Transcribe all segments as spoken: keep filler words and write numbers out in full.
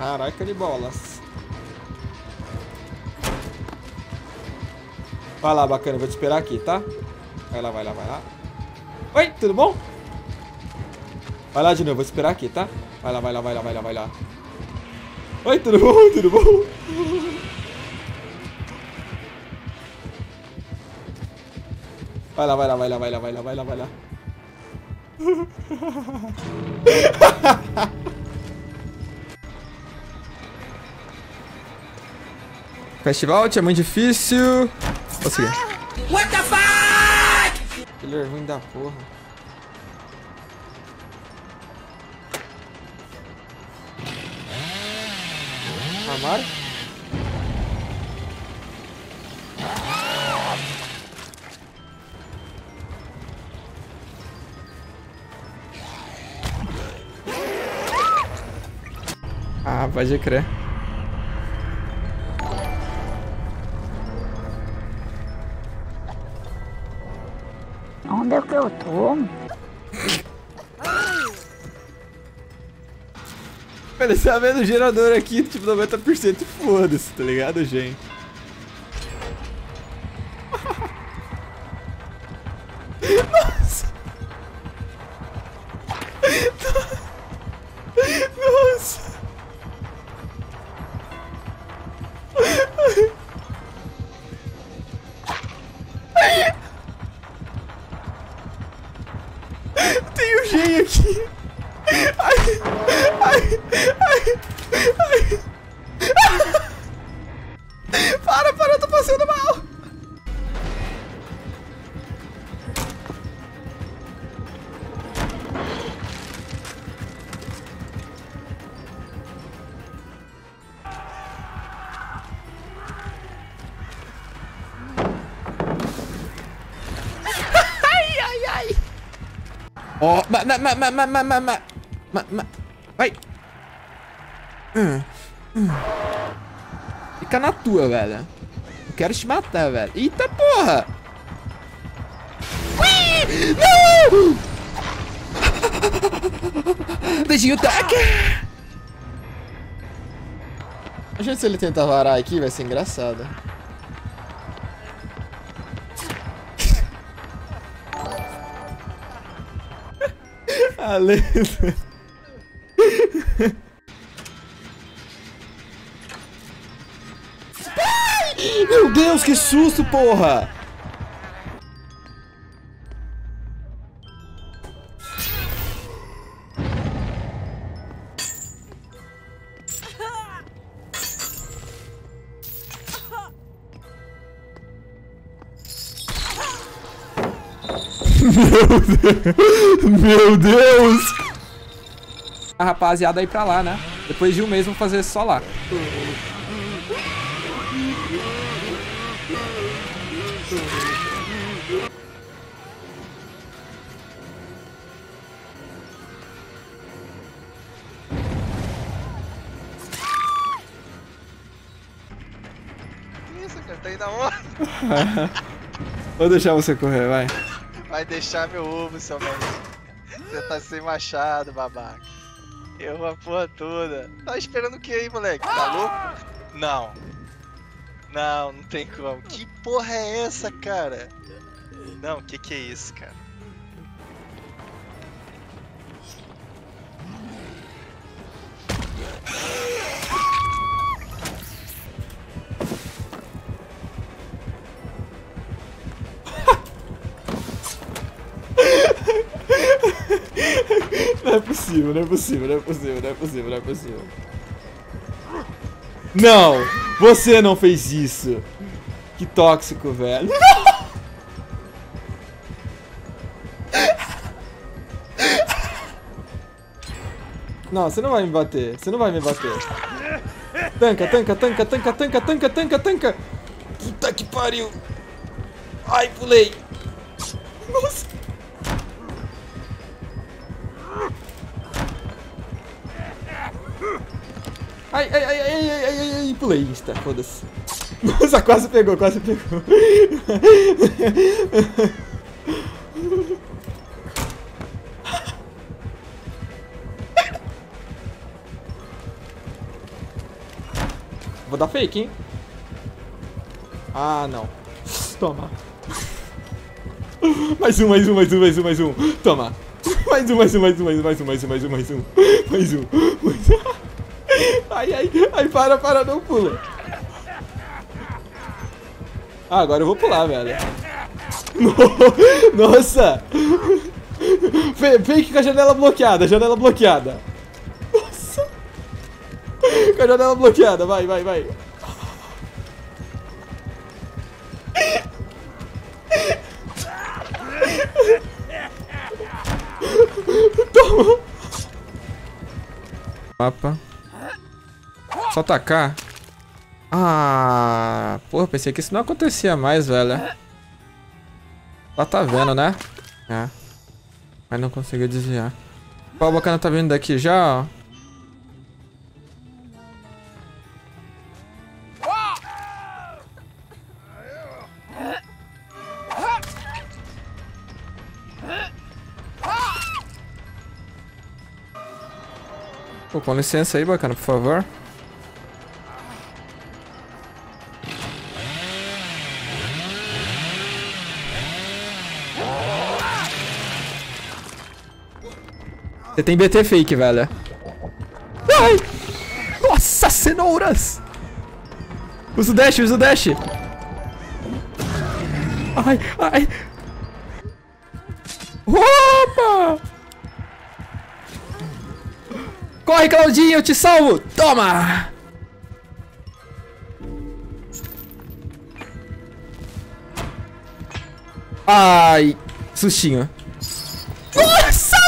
Caraca de bolas. Vai lá, bacana. Vou te esperar aqui, tá? Vai lá, vai lá, vai lá. Oi, tudo bom? Vai lá de novo. Vou te esperar aqui, tá? Vai lá, vai lá, vai lá, vai lá, vai lá. Oi, tudo bom? Tudo bom? Vai lá, vai lá, vai lá, vai lá, vai lá, vai lá, vai lá. Festival é muito difícil. Consegui. What the fuck? Killer ruim da porra. Amaro? Ah, pode crer. Onde é que eu tô? Parecia vendo o gerador aqui, tipo noventa por cento, foda-se, tá ligado, gente? Nossa! Nossa! Tem o G aqui! Ai, ai, ai, ai. Para, para, eu tô passando mal. Ai, ai, ai. Oh, ma, ma, ma, ma, ma, ma, ma. Ma, ma, vai! Hum, hum. Fica na tua, velho. Eu quero te matar, velho. Eita porra! Ui! Não! Dedinho taca! A gente, se ele tentar varar aqui, vai ser engraçado. A lenda. Meu Deus, que susto, porra! Meu Deus! Meu Deus! A rapaziada aí pra lá, né? Depois de um mês vamos fazer só lá. Isso, cara, tá indo aonde? Vou deixar você correr, vai. Vai deixar meu ovo, seu maluco. Você tá sem machado, babaca. Eu, a porra toda. Tá esperando o que aí, moleque? Tá louco? Não. Não, não tem como. Que porra é essa, cara? Não, que que é isso, cara? Não é possível, não é possível, não é possível, não é possível, não é possível. Não! Você não fez isso! Que tóxico, velho! Não, você não vai me bater, você não vai me bater. Tanca, tanca, tanca, tanca, tanca, tanca, tanca, tanca! Puta que pariu! Ai, pulei! Nossa! Ai, ai, ai, ai, ai, ai, ai, ai, pulei, está, foda-se. Nossa, quase pegou, quase pegou. dar fake, hein? Ah, não. Toma. Mais um, mais um, mais um, mais um, mais um. Toma. Mais um, mais um, mais um, mais um, mais um, mais um, mais um. Mais um. Mais um. Ai, ai, ai, para, para, não pula. Ah, agora eu vou pular, velho. Nossa. Fake com a janela bloqueada, janela bloqueada. Nossa. Com a janela bloqueada, vai, vai, vai. Toma. Mapa. Só tacar. Ah, porra, pensei que isso não acontecia mais, velho. Ela tá vendo, né? É. Mas não conseguiu desviar. O pau bacana tá vindo daqui já, ó. Pô, com licença aí, bacana, por favor. Você tem B T fake, velho. Ai! Nossa, cenouras! Usa o dash, usa o dash! Ai, ai! Opa! Corre, Claudinho, eu te salvo! Toma! Ai! Sustinho! Nossa!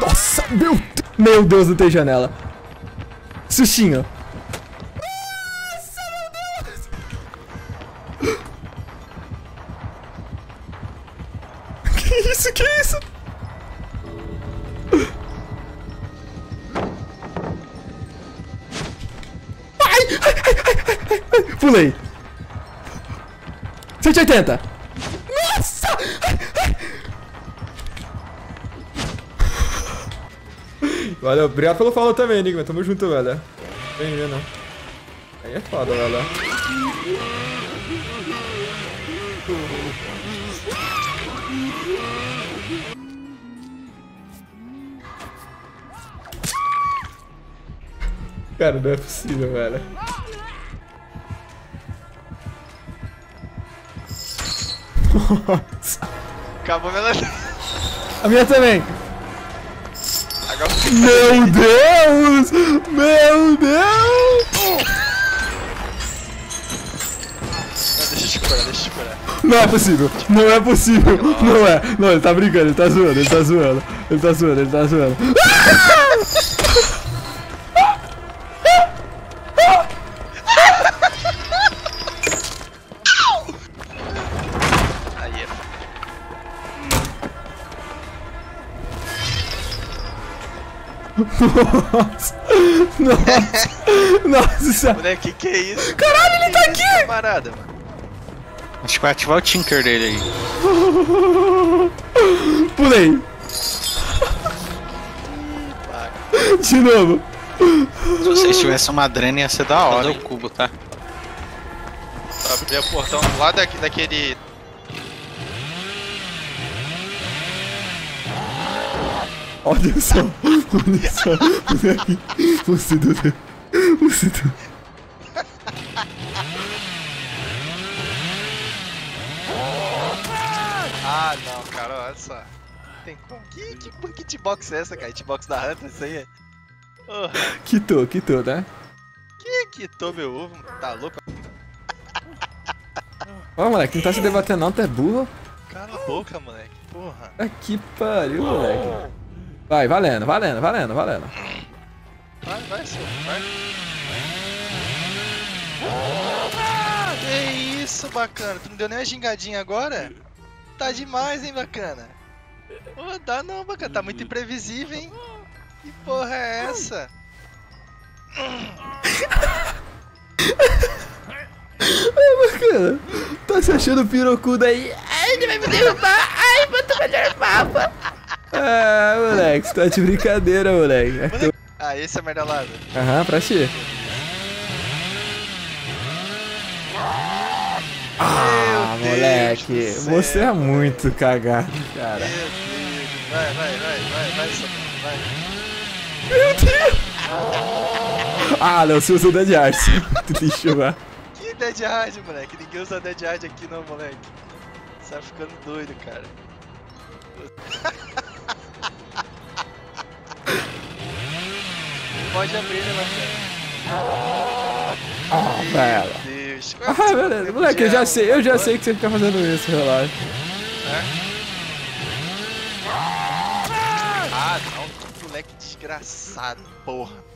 Nossa, meu, meu Deus, não tem janela. Sustinho. Nossa, meu Deus. Que isso, que isso? Ai, ai, ai, ai, ai, ai. Pulei. cento e oitenta. Nossa. Ai, ai. Valeu, obrigado pelo follow também, Enigma. Tamo junto, velho. Bem vendo. Aí é foda, velho. Cara, não é possível, velho. Nossa. Acabou minha... A minha também. Meu Deus! Meu Deus! Deixa eu te curar, deixa eu te curar. Não é possível, não é possível, não é. Não, ele tá brincando, ele tá zoando, ele tá zoando. Ele tá zoando, ele tá zoando. Nossa, nossa, nossa. Moleque, que é isso? Caralho, ele que tá que aqui! Parada, mano. Acho que vai ativar o Tinker dele aí. Pulei. De novo. Se vocês tivessem uma drena ia ser da hora. O cubo, tá? Pra abrir o portão lá daqui, daquele... Olha só, olha só, moleque, você do Deus, você do Ah, não, cara, olha só. Tem como, que, que, que hitbox é essa, cara? Hitbox da Hunter, isso aí é... Oh. Quitou, quitou, né? Que quitou, meu ovo, tá louco? Ó, moleque, não tá se debatendo não, tu é burro. Cala a boca, moleque, porra. Ah, que pariu, moleque. Vai, valendo, valendo, valendo, valendo. Vai, vai, senhor, vai. Ah, que isso, bacana. Tu não deu nem uma gingadinha agora? Tá demais, hein, bacana. Oh, dá não, bacana. Tá muito imprevisível, hein. Que porra é essa? Ai, bacana. Tá se achando pirocudo aí. Ai, ele vai me derrubar. Ai, botou. melhor mapa. Ah, moleque, você tá de brincadeira, moleque. moleque. Ah, esse é merda lá. Aham, pra ti. Ah, Meu moleque, Deus você é muito cagado, cara. Meu Deus. Vai, vai, vai, vai, vai, vai. Meu Deus! Ah, não, você usa o Dead Art. Tu tem que chamar. Que Dead Art, moleque? Ninguém usa Dead Art aqui, não, moleque. Você tá ficando doido, cara. Pode abrir, né, Marcelo? Ah, velho. Meu Deus. Ah, beleza. Moleque, eu já sei, eu já sei que você fica fazendo isso, relaxa. É? Ah, não, que moleque desgraçado, porra.